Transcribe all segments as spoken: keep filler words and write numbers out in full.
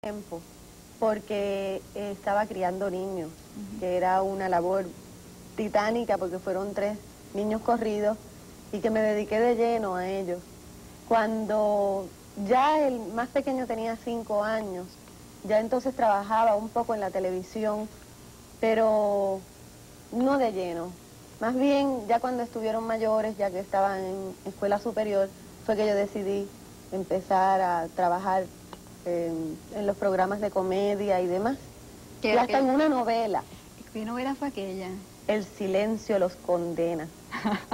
tiempo, porque estaba criando niños, uh-huh. que era una labor titánica porque fueron tres niños corridos y que me dediqué de lleno a ellos. Cuando ya el más pequeño tenía cinco años, ya entonces trabajaba un poco en la televisión, pero no de lleno. Más bien, ya cuando estuvieron mayores, ya que estaban en escuela superior, fue que yo decidí empezar a trabajar en, en los programas de comedia y demás. Y hasta aquella? en una novela. ¿Qué novela fue aquella? El silencio los condena,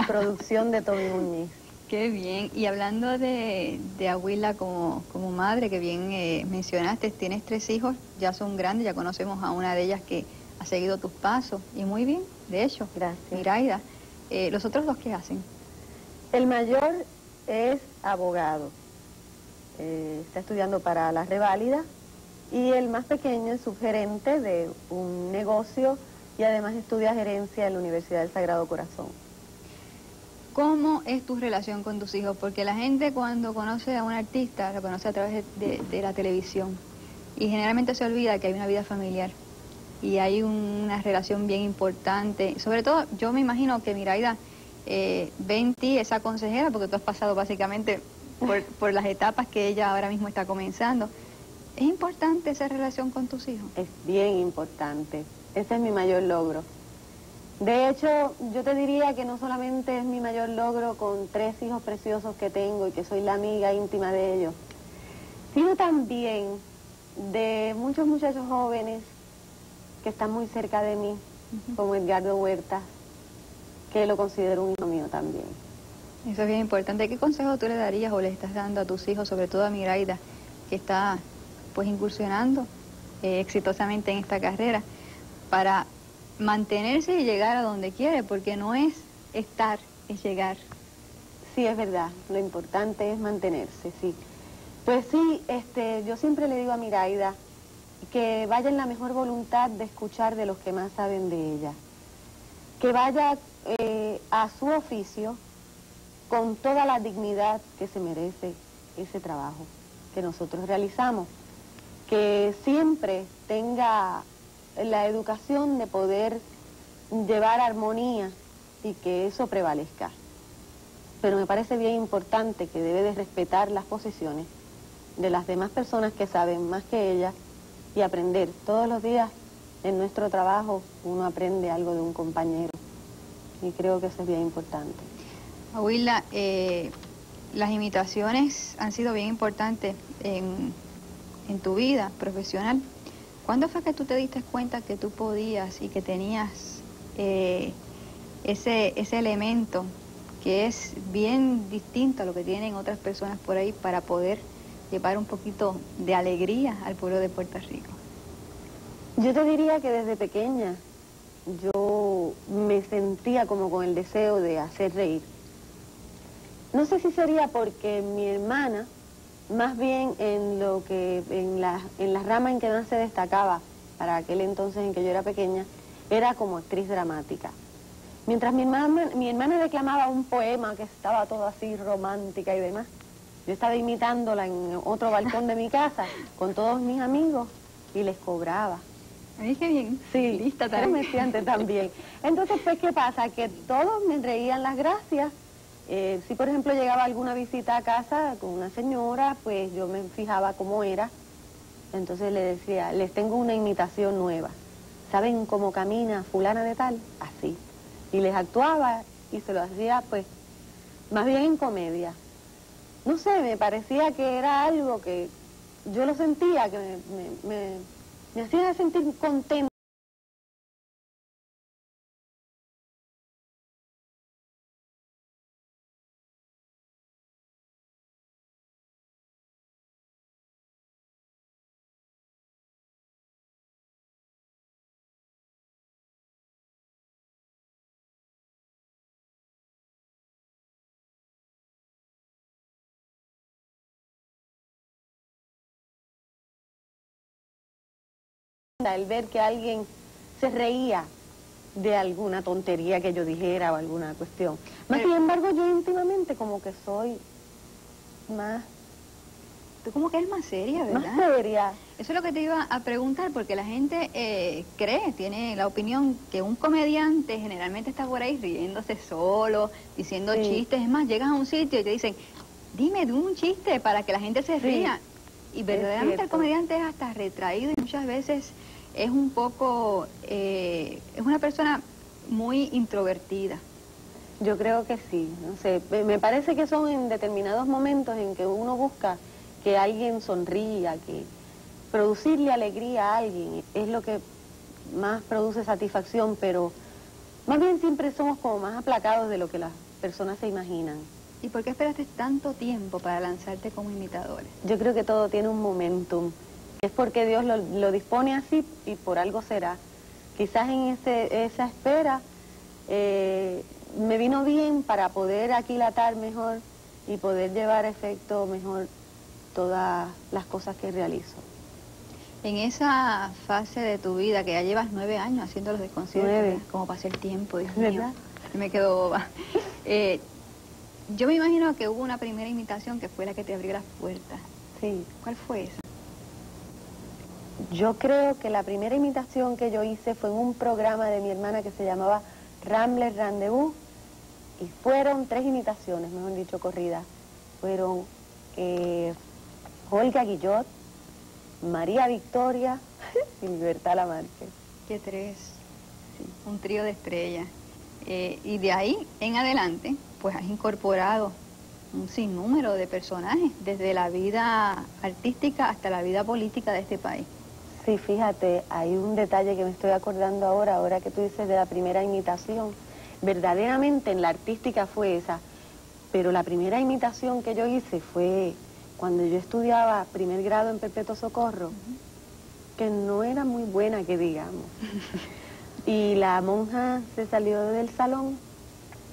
producción de Tommy Muñiz. Qué bien. Y hablando de, de Awilda como, como madre, que bien eh, mencionaste, tienes tres hijos, ya son grandes, ya conocemos a una de ellas que ha seguido tus pasos, y muy bien, de hecho. Gracias. Miraida, eh, ¿los otros dos qué hacen? El mayor es abogado, eh, está estudiando para la reválida, y el más pequeño es subgerente de un negocio, y además estudia gerencia en la Universidad del Sagrado Corazón. ¿Cómo es tu relación con tus hijos? Porque la gente cuando conoce a un artista, lo conoce a través de, de la televisión, y generalmente se olvida que hay una vida familiar, y hay una relación bien importante. Sobre todo, yo me imagino que Miraida eh, ve en ti esa consejera, porque tú has pasado básicamente por, por las etapas que ella ahora mismo está comenzando. ¿Es importante esa relación con tus hijos? Es bien importante. Ese es mi mayor logro. De hecho, yo te diría que no solamente es mi mayor logro con tres hijos preciosos que tengo y que soy la amiga íntima de ellos, sino también de muchos muchachos jóvenes que están muy cerca de mí, uh-huh. como Edgardo Huerta, que lo considero un hijo mío también. Eso es bien importante. ¿Qué consejo tú le darías o le estás dando a tus hijos, sobre todo a Miraida, que está pues incursionando eh, exitosamente en esta carrera, para mantenerse y llegar a donde quiere? Porque no es estar, es llegar. Sí, es verdad, lo importante es mantenerse, sí. Pues sí, este, yo siempre le digo a Miraida que vaya en la mejor voluntad de escuchar de los que más saben de ella, que vaya eh, a su oficio con toda la dignidad que se merece ese trabajo que nosotros realizamos, que siempre tenga la educación de poder llevar armonía y que eso prevalezca. Pero me parece bien importante que debe de respetar las posiciones de las demás personas que saben más que ella y aprender. Todos los días en nuestro trabajo uno aprende algo de un compañero y creo que eso es bien importante. Awilda, eh, las imitaciones han sido bien importantes en, en tu vida profesional. ¿Cuándo fue que tú te diste cuenta que tú podías y que tenías eh, ese, ese elemento que es bien distinto a lo que tienen otras personas por ahí para poder llevar un poquito de alegría al pueblo de Puerto Rico? Yo te diría que desde pequeña yo me sentía como con el deseo de hacer reír. No sé si sería porque mi hermana, más bien en lo que en la, en la rama en que más se destacaba para aquel entonces en que yo era pequeña, era como actriz dramática. Mientras mi hermana, mi hermana declamaba un poema que estaba todo así romántica y demás, yo estaba imitándola en otro balcón de mi casa con todos mis amigos y les cobraba. Me dije bien. Sí, lista comerciante también. Entonces, pues, ¿qué pasa? Que todos me reían las gracias. Eh, si, por ejemplo, llegaba alguna visita a casa con una señora, pues yo me fijaba cómo era. Entonces le decía, les tengo una imitación nueva. ¿Saben cómo camina fulana de tal? Así. Y les actuaba y se lo hacía, pues, más bien en comedia. No sé, me parecía que era algo que yo lo sentía, que me, me, me, me hacía sentir contenta. El ver que alguien se reía de alguna tontería que yo dijera o alguna cuestión. Más sin embargo, yo íntimamente como que soy más Tú como que eres más seria, ¿verdad? Más seria. Eso es lo que te iba a preguntar, porque la gente eh, cree, tiene la opinión que un comediante generalmente está por ahí riéndose solo, diciendo sí. chistes. Es más, llegas a un sitio y te dicen, dime un chiste para que la gente se ría. Sí. Y verdaderamente el comediante es hasta retraído y muchas veces es un poco... Eh, es una persona muy introvertida. Yo creo que sí, no sé, me parece que son en determinados momentos en que uno busca que alguien sonría, que producirle alegría a alguien es lo que más produce satisfacción, pero más bien siempre somos como más aplacados de lo que las personas se imaginan. ¿Y por qué esperaste tanto tiempo para lanzarte como imitadores? Yo creo que todo tiene un momentum, es porque Dios lo, lo dispone así y por algo será. Quizás en ese, esa espera... Eh, me vino bien para poder aquilatar mejor y poder llevar a efecto mejor todas las cosas que realizo. En esa fase de tu vida, que ya llevas nueve años haciendo los desconciertos, como pasé el tiempo, Dios mío, me quedo boba. Eh, yo me imagino que hubo una primera imitación que fue la que te abrió las puertas. Sí. ¿Cuál fue esa? Yo creo que la primera imitación que yo hice fue en un programa de mi hermana que se llamaba Rambler Rendezvous, y fueron tres imitaciones, mejor dicho, corridas. Fueron eh, Olga Guillot, María Victoria y Libertad Lamarque. ¡Qué tres! Sí. Un trío de estrellas. Eh, y de ahí en adelante, pues has incorporado un sinnúmero de personajes, desde la vida artística hasta la vida política de este país. Sí, fíjate, hay un detalle que me estoy acordando ahora, ahora que tú dices de la primera imitación. Verdaderamente en la artística fue esa, pero la primera imitación que yo hice fue cuando yo estudiaba primer grado en Perpetuo Socorro, uh-huh. que no era muy buena, que digamos. Y la monja se salió del salón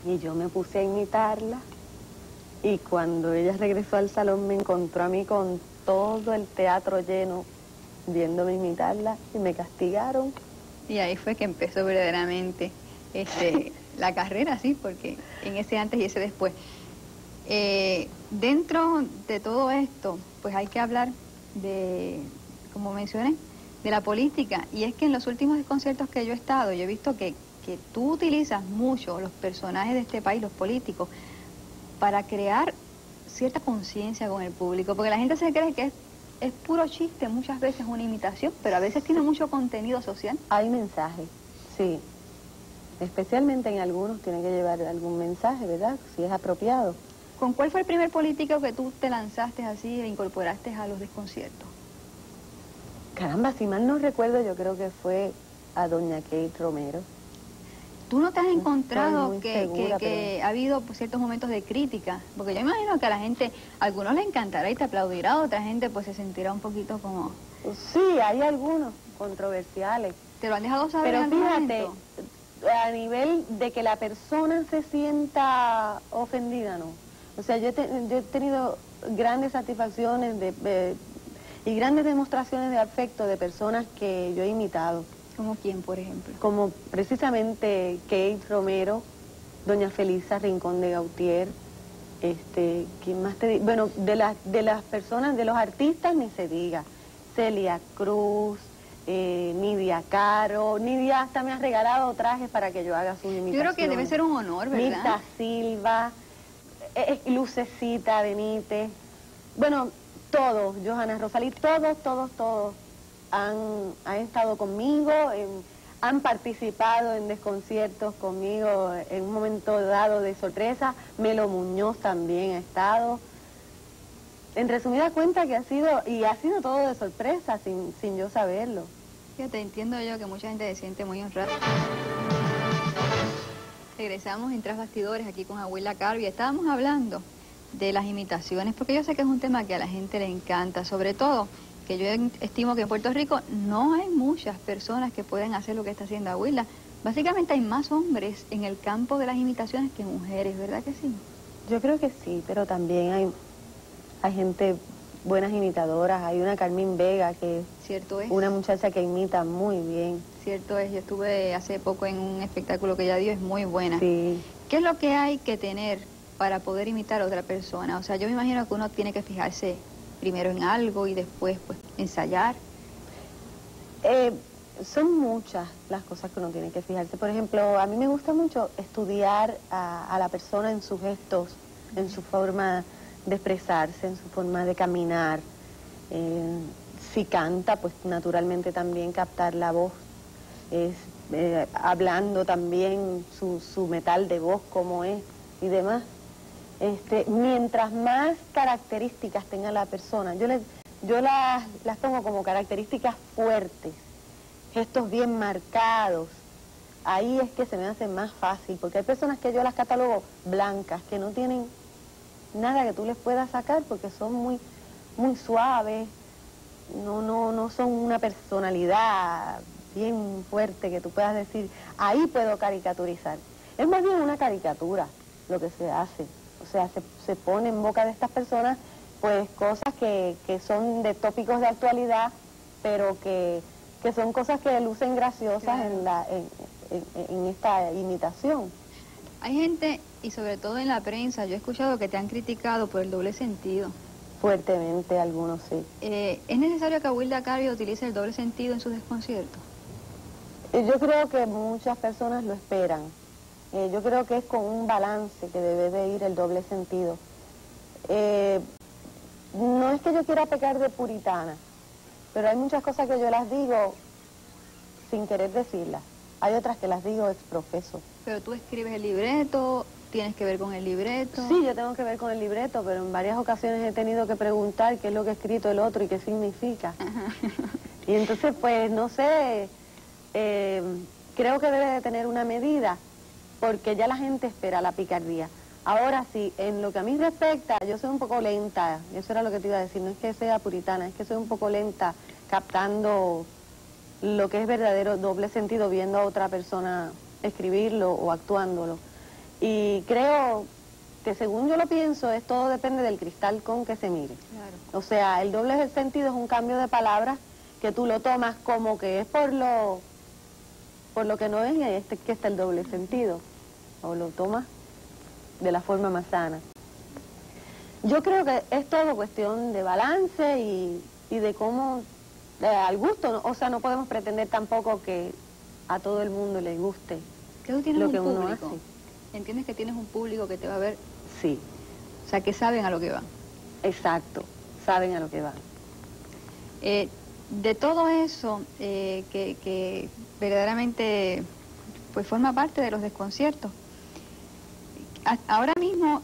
y yo me puse a imitarla. Y cuando ella regresó al salón me encontró a mí con todo el teatro lleno, viéndome imitarla, y me castigaron. Y ahí fue que empezó verdaderamente este, la carrera, sí, porque en ese antes y ese después. Eh, dentro de todo esto, pues hay que hablar de, como mencioné, de la política. Y es que en los últimos conciertos que yo he estado, yo he visto que, que tú utilizas mucho los personajes de este país, los políticos, para crear cierta conciencia con el público, porque la gente se cree que es Es puro chiste, muchas veces una imitación, pero a veces tiene mucho contenido social. Hay mensajes, sí. Especialmente en algunos tiene que llevar algún mensaje, ¿verdad? Si es apropiado. ¿Con cuál fue el primer político que tú te lanzaste así e incorporaste a los desconciertos? Caramba, si mal no recuerdo, yo creo que fue a doña Kate Romero. ¿Tú no te has encontrado que, segura, que, que pero... ha habido pues, ciertos momentos de crítica? Porque yo imagino que a la gente, a algunos le encantará y te aplaudirá, a otra gente pues se sentirá un poquito como... Sí, hay algunos controversiales. ¿Te lo han dejado saber en algún momento? Pero fíjate, a nivel de que la persona se sienta ofendida, no. O sea, yo he, te, yo he tenido grandes satisfacciones de, de, y grandes demostraciones de afecto de personas que yo he imitado. ¿Como quién, por ejemplo? Como precisamente Kate Romero, doña Felisa Rincón de Gautier, este, ¿quién más te digo? Bueno, de las, de las personas, de los artistas ni se diga. Celia Cruz, eh, Nidia Caro, Nidia hasta me ha regalado trajes para que yo haga su imitación. Yo creo que debe ser un honor, ¿verdad? Nita Silva, eh, eh, Lucecita Benítez, bueno, todos, Johanna Rosalí, todos, todos, todos. Han, han estado conmigo, en, han participado en desconciertos conmigo en un momento dado de sorpresa. Melo Muñoz también ha estado. En resumida cuenta que ha sido, y ha sido todo de sorpresa, sin, sin yo saberlo. Fíjate, entiendo yo que mucha gente se siente muy honrada. Regresamos en Trasbastidores aquí con Awilda Carbia. Estábamos hablando de las imitaciones, porque yo sé que es un tema que a la gente le encanta, sobre todo... que yo estimo que en Puerto Rico no hay muchas personas que pueden hacer lo que está haciendo Awilda. Básicamente hay más hombres en el campo de las imitaciones que mujeres, ¿verdad que sí? Yo creo que sí, pero también hay, hay gente, buenas imitadoras. Hay una Carmen Vega que Cierto es. Una muchacha que imita muy bien. Cierto es, yo estuve hace poco en un espectáculo que ella dio, es muy buena. Sí. ¿Qué es lo que hay que tener para poder imitar a otra persona? O sea, yo me imagino que uno tiene que fijarse primero en algo y después pues ensayar? Eh, son muchas las cosas que uno tiene que fijarse. Por ejemplo, a mí me gusta mucho estudiar a, a la persona en sus gestos, en su forma de expresarse, en su forma de caminar. Eh, si canta, pues naturalmente también captar la voz. Es, eh, hablando también su, su metal de voz, cómo es y demás. Este, mientras más características tenga la persona, yo, les, yo las, las pongo como características fuertes, gestos bien marcados, ahí es que se me hace más fácil, porque hay personas que yo las catalogo blancas, que no tienen nada que tú les puedas sacar, porque son muy, muy suaves, no, no, no son una personalidad bien fuerte que tú puedas decir, ahí puedo caricaturizar. Es más bien una caricatura lo que se hace. O sea, se, se pone en boca de estas personas, pues, cosas que, que son de tópicos de actualidad, pero que, que son cosas que lucen graciosas claro. en, la, en, en, en esta imitación. Hay gente, y sobre todo en la prensa, yo he escuchado que te han criticado por el doble sentido. Fuertemente, algunos sí. Eh, ¿Es necesario que Awilda Carbia utilice el doble sentido en sus desconciertos? Yo creo que muchas personas lo esperan. Eh, yo creo que es con un balance que debe de ir el doble sentido. Eh, no es que yo quiera pecar de puritana, pero hay muchas cosas que yo las digo sin querer decirlas. Hay otras que las digo ex profeso. Pero tú escribes el libreto, tienes que ver con el libreto. Sí, yo tengo que ver con el libreto, pero en varias ocasiones he tenido que preguntar qué es lo que ha escrito el otro y qué significa. Ajá. Y entonces, pues, no sé, eh, creo que debe de tener una medida, porque ya la gente espera la picardía. Ahora sí, en lo que a mí respecta, yo soy un poco lenta, eso era lo que te iba a decir, no es que sea puritana, es que soy un poco lenta captando lo que es verdadero doble sentido, viendo a otra persona escribirlo o actuándolo. Y creo que según yo lo pienso, es todo depende del cristal con que se mire. Claro. O sea, el doble sentido es un cambio de palabras que tú lo tomas como que es por lo, por lo que no es, este, que está el doble sentido. O lo tomas de la forma más sana. Yo creo que es todo cuestión de balance y, y de cómo, eh, al gusto, o sea, no podemos pretender tampoco que a todo el mundo le guste lo que uno público? hace. ¿Entiendes que tienes un público que te va a ver? Sí. O sea, que saben a lo que van. Exacto, saben a lo que van. Eh, de todo eso eh, que, que verdaderamente pues forma parte de los desconciertos. Ahora mismo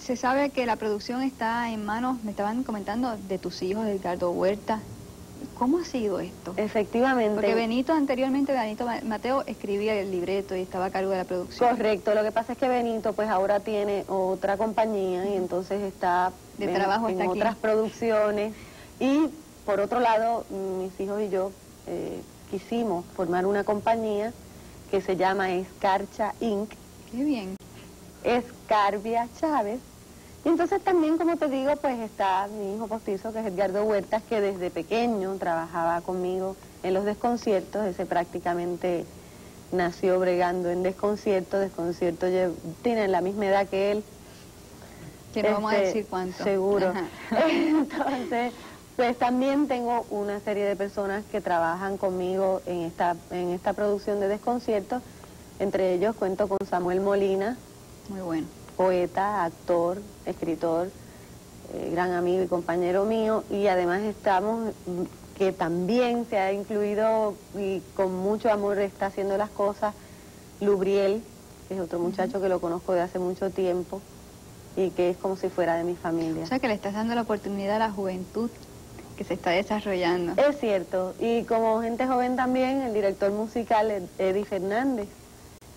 se sabe que la producción está en manos, me estaban comentando, de tus hijos, de Edgardo Huerta. ¿Cómo ha sido esto? Efectivamente. Porque Benito anteriormente, Benito Mateo, escribía el libreto y estaba a cargo de la producción. Correcto, lo que pasa es que Benito pues ahora tiene otra compañía y entonces está de en, trabajo en aquí. otras producciones. Y por otro lado, mis hijos y yo eh, quisimos formar una compañía que se llama Escarcha Incorporated. Qué bien. Es Carbia Chávez. Y entonces también, como te digo, pues está mi hijo postizo, que es Edgardo Huertas, que desde pequeño trabajaba conmigo en los desconciertos. Ese prácticamente nació bregando en desconciertos. Desconcierto tiene la misma edad que él. Que no este, vamos a decir cuánto. Seguro. Ajá. Entonces, pues también tengo una serie de personas que trabajan conmigo en esta, en esta producción de desconciertos. Entre ellos cuento con Samuel Molina. Muy bueno. Poeta, actor, escritor, eh, gran amigo y compañero mío. Y además estamos, que también se ha incluido y con mucho amor está haciendo las cosas, Lubriel, que es otro muchacho uh-huh. que lo conozco de hace mucho tiempo y que es como si fuera de mi familia. O sea que le estás dando la oportunidad a la juventud que se está desarrollando. Es cierto. Y como gente joven también, el director musical Eddie Fernández,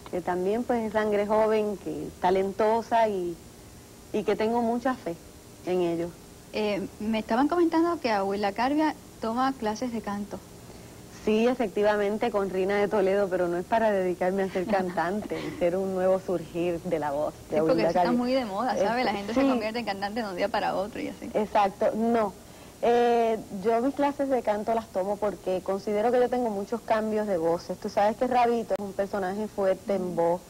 que también pues es sangre joven, que talentosa y, y que tengo mucha fe en ellos. Eh, me estaban comentando que Awilda Carbia toma clases de canto. Sí, efectivamente, con Rina de Toledo, pero no es para dedicarme a ser cantante, ser un nuevo surgir de la voz. De sí, porque eso está muy de moda, ¿sabes? La gente sí. se convierte en cantante de un día para otro y así. Exacto, no. Eh, yo mis clases de canto las tomo porque considero que yo tengo muchos cambios de voces. Tú sabes que Rabito es un personaje fuerte en voz,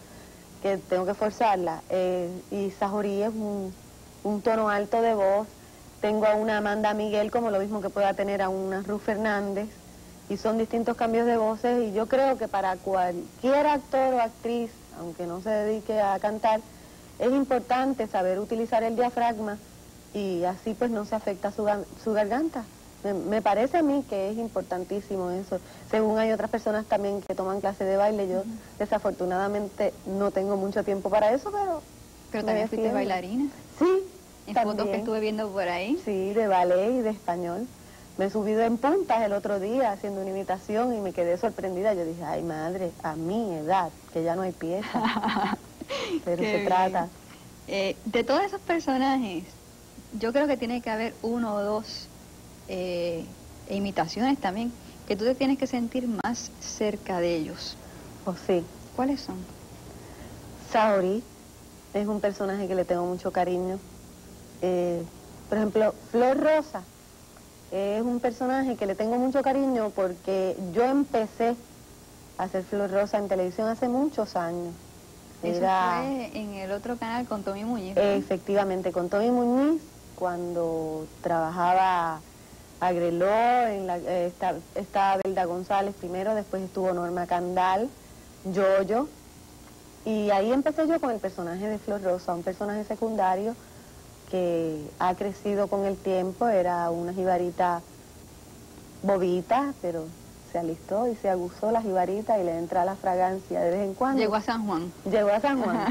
que tengo que forzarla. Eh, y Sajorí es un, un tono alto de voz. tengo a una Amanda Miguel, como lo mismo que pueda tener a una Ruth Fernández, y son distintos cambios de voces, y yo creo que para cualquier actor o actriz, aunque no se dedique a cantar, es importante saber utilizar el diafragma, y así pues no se afecta su, su garganta. Me, me parece a mí que es importantísimo eso. Según hay otras personas también que toman clases de baile, yo uh-huh. desafortunadamente no tengo mucho tiempo para eso, pero... Pero también fuiste bailarina. Sí, en fotos que estuve viendo por ahí. Sí, de ballet y de español. Me subí en puntas el otro día haciendo una imitación y me quedé sorprendida. Yo dije, ay madre, a mi edad, que ya no hay pieza. Pero qué se bien. Trata. Eh, de todos esos personajes, yo creo que tiene que haber uno o dos eh, imitaciones también, que tú te tienes que sentir más cerca de ellos. Pues sí. ¿Cuáles son? Saori es un personaje que le tengo mucho cariño. Eh, por ejemplo, Flor Rosa es un personaje que le tengo mucho cariño porque yo empecé a hacer Flor Rosa en televisión hace muchos años. Era... Eso fue en el otro canal con Tommy Muñiz, ¿no? Efectivamente, con Tommy Muñiz, cuando trabajaba Agrelot, en la, eh, está, estaba Belda González primero, después estuvo Norma Candal, Yoyo, y ahí empecé yo con el personaje de Flor Rosa, un personaje secundario que ha crecido con el tiempo. Era una jibarita bobita, pero se alistó y se aguzó la jibarita y le entra la fragancia de vez en cuando. Llegó a San Juan. Llegó a San Juan.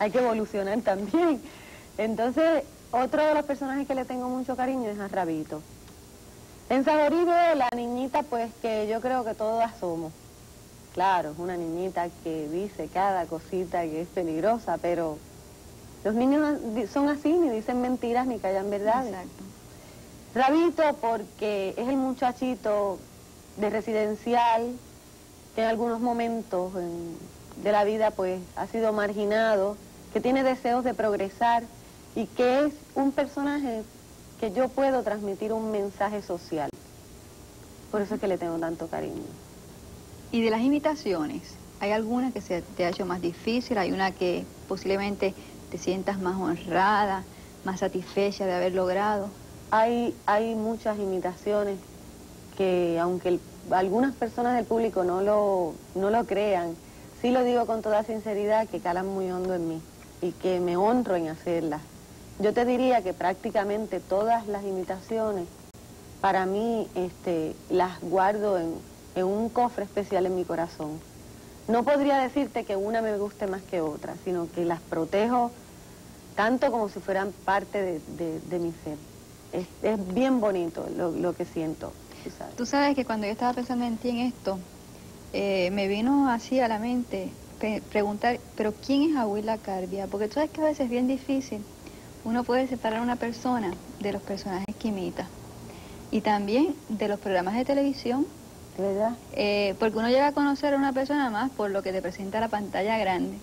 Hay que evolucionar también. Entonces, otro de los personajes que le tengo mucho cariño es a Rabito. En Saborí veo la niñita, pues, que yo creo que todas somos. Claro, es una niñita que dice cada cosita que es peligrosa, pero... los niños son así, ni dicen mentiras, ni callan verdades. Exacto. Rabito porque es el muchachito de residencial que en algunos momentos en, de la vida pues ha sido marginado, que tiene deseos de progresar y que es un personaje que yo puedo transmitir un mensaje social. Por eso es que le tengo tanto cariño. Y de las imitaciones, ¿hay alguna que se te ha hecho más difícil? ¿Hay una que posiblemente... te sientas más honrada, más satisfecha de haber logrado? Hay, hay muchas imitaciones que, aunque el, algunas personas del público no lo, no lo crean, sí lo digo con toda sinceridad, que calan muy hondo en mí y que me honro en hacerlas. Yo te diría que prácticamente todas las imitaciones, para mí, este, las guardo en, en un cofre especial en mi corazón. No podría decirte que una me guste más que otra, sino que las protejo tanto como si fueran parte de, de, de mi ser. Es, es bien bonito lo, lo que siento. Tú sabes. Tú sabes que cuando yo estaba pensando en ti en esto, eh, me vino así a la mente pe preguntar, ¿pero quién es Awilda Carbia? Porque tú sabes que a veces es bien difícil. Uno puede separar a una persona de los personajes que imita. Y también de los programas de televisión. ¿Verdad? Eh, porque uno llega a conocer a una persona más por lo que te presenta la pantalla grande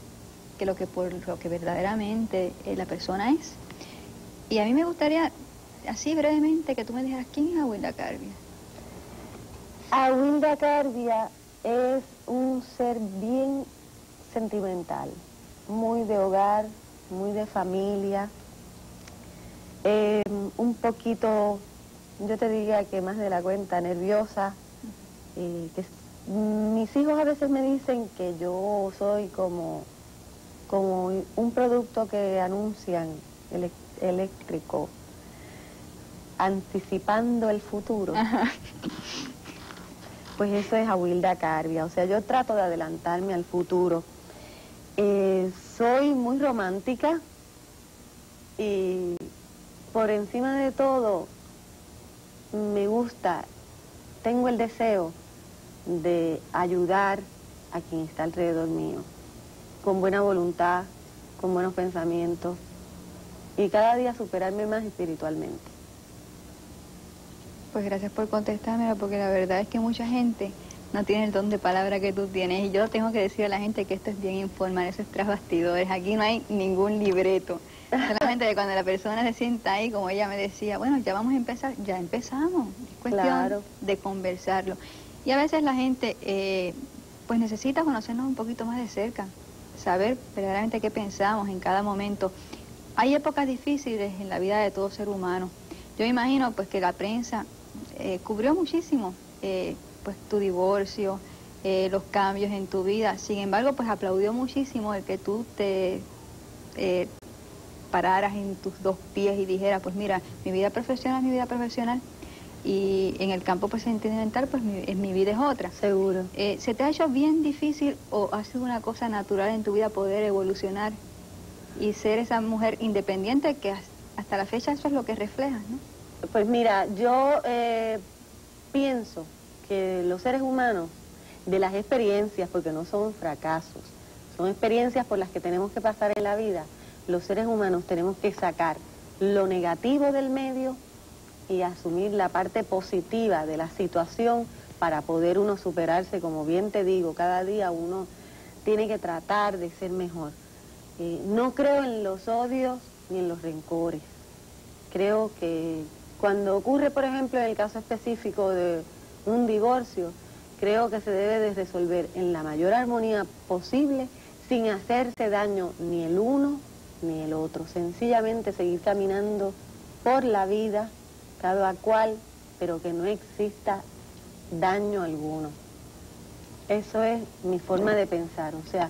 que lo que por lo que verdaderamente eh, la persona es. Y a mí me gustaría, así brevemente, que tú me dijeras, ¿quién es Awilda Carbia? Awilda Carbia es un ser bien sentimental, muy de hogar, muy de familia, eh, un poquito, yo te diría que más de la cuenta, nerviosa. Eh, que, mis hijos a veces me dicen que yo soy como, como un producto que anuncian ele eléctrico, anticipando el futuro. Ajá. Pues eso es Awilda Carbia, o sea, yo trato de adelantarme al futuro. Eh, soy muy romántica y por encima de todo me gusta, tengo el deseo de ayudar a quien está alrededor mío, con buena voluntad, con buenos pensamientos, y cada día superarme más espiritualmente. Pues gracias por contestármelo, porque la verdad es que mucha gente no tiene el don de palabra que tú tienes, y yo tengo que decir a la gente que esto es bien informal, eso es tras bastidores, aquí no hay ningún libreto, solamente que cuando la persona se sienta ahí, como ella me decía, bueno, ya vamos a empezar, ya empezamos, es cuestión claro. de conversarlo. Y a veces la gente, eh, pues necesita conocernos un poquito más de cerca, saber verdaderamente qué pensamos en cada momento. Hay épocas difíciles en la vida de todo ser humano, Yo imagino pues que la prensa eh, cubrió muchísimo eh, pues tu divorcio, eh, los cambios en tu vida. Sin embargo, pues aplaudió muchísimo el que tú te eh, pararas en tus dos pies y dijeras, pues mira, mi vida profesional es mi vida profesional y en el campo pues, sentimental, pues mi, en mi vida es otra. Seguro. Eh, ¿Se te ha hecho bien difícil o ha sido una cosa natural en tu vida poder evolucionar y ser esa mujer independiente que has hasta la fecha eso es lo que refleja, ¿no? Pues mira, yo eh, pienso que los seres humanos, de las experiencias, porque no son fracasos, son experiencias por las que tenemos que pasar en la vida, los seres humanos tenemos que sacar lo negativo del medio y asumir la parte positiva de la situación para poder uno superarse, como bien te digo, cada día uno tiene que tratar de ser mejor. Eh, no creo en los odios ni en los rencores. Creo que cuando ocurre, por ejemplo, en el caso específico de un divorcio, creo que se debe de resolver en la mayor armonía posible, sin hacerse daño ni el uno ni el otro. Sencillamente seguir caminando por la vida, cada cual, pero que no exista daño alguno. Eso es mi forma de pensar, o sea...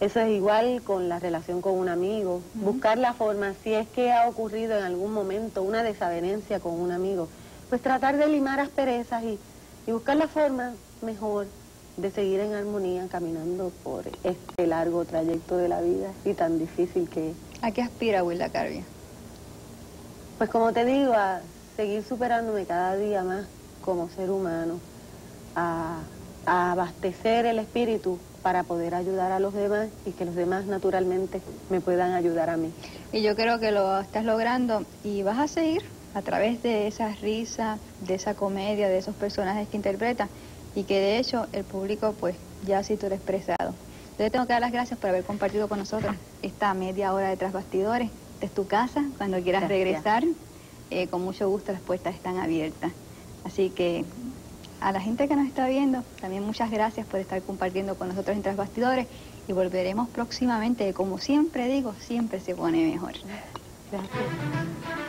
Eso es igual con la relación con un amigo, uh-huh. Buscar la forma, si es que ha ocurrido en algún momento una desavenencia con un amigo, pues tratar de limar asperezas y, y buscar la forma mejor de seguir en armonía caminando por este largo trayecto de la vida y tan difícil que es. ¿A qué aspira Awilda Carbia? Pues como te digo, a seguir superándome cada día más como ser humano, a, a abastecer el espíritu para poder ayudar a los demás y que los demás naturalmente me puedan ayudar a mí. Y yo creo que lo estás logrando y vas a seguir a través de esa risa, de esa comedia, de esos personajes que interpretas y que de hecho el público pues ya sí tú lo has expresado. Yo te tengo que dar las gracias por haber compartido con nosotros esta media hora de Trasbastidores. Esta es tu casa, cuando quieras gracias. regresar, eh, con mucho gusto las puertas están abiertas. Así que... A la gente que nos está viendo, también muchas gracias por estar compartiendo con nosotros en Trasbastidores y volveremos próximamente, como siempre digo, siempre se pone mejor. Gracias.